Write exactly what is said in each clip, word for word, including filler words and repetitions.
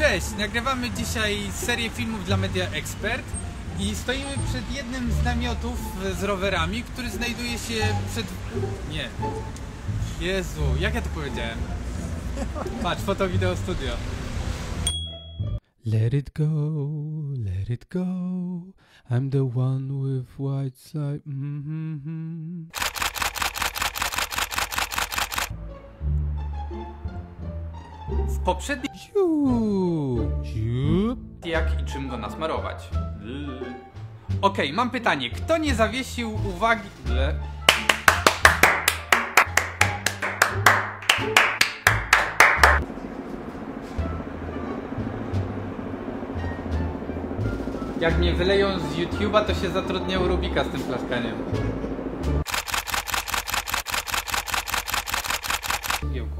Cześć! Nagrywamy dzisiaj serię filmów dla Media Expert i stoimy przed jednym z namiotów z rowerami, który znajduje się przed... Nie. Jezu, jak ja to powiedziałem? Patrz, foto, wideo, studio. Let it go, let it go, I'm the one with white side. Mm-hmm. W poprzedniej... Jak i czym go nasmarować? Okej, okay, mam pytanie. Kto nie zawiesił uwagi... Jak mnie wyleją z YouTube'a, to się zatrudnia u Rubika z tym plaskaniem. Jełko.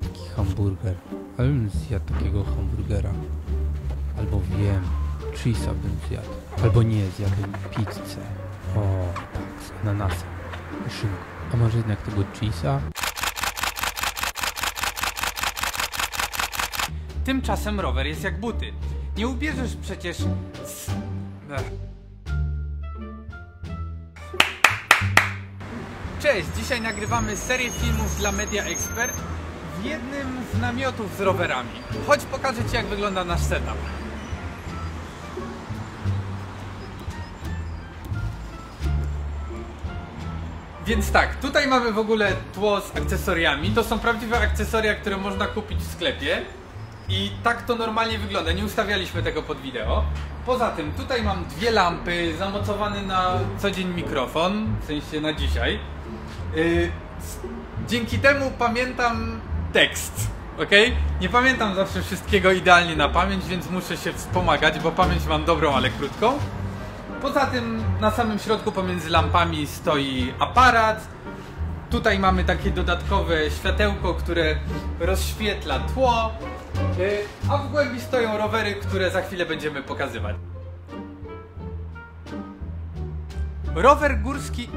Taki hamburger, ale bym zjadł takiego hamburgera. Albo wiem, cheese'a bym zjadł. Albo nie, zjadłbym pizzę. O, tak, z ananasem i szynką. A może jednak tego cheese'a? Tymczasem rower jest jak buty. Nie ubierzesz przecież... Z... Cześć! Dzisiaj nagrywamy serię filmów dla Media Expert w jednym z namiotów z rowerami. Chodź, pokażę Ci, jak wygląda nasz setup. Więc tak, tutaj mamy w ogóle tło z akcesoriami. To są prawdziwe akcesoria, które można kupić w sklepie. I tak to normalnie wygląda, nie ustawialiśmy tego pod wideo. Poza tym tutaj mam dwie lampy, zamocowany na co dzień mikrofon, w sensie na dzisiaj. Yy, dzięki temu pamiętam tekst, ok? Nie pamiętam zawsze wszystkiego idealnie na pamięć, więc muszę się wspomagać, bo pamięć mam dobrą, ale krótką. Poza tym na samym środku pomiędzy lampami stoi aparat. Tutaj mamy takie dodatkowe światełko, które rozświetla tło. A w głębi stoją rowery, które za chwilę będziemy pokazywać. Rower górski...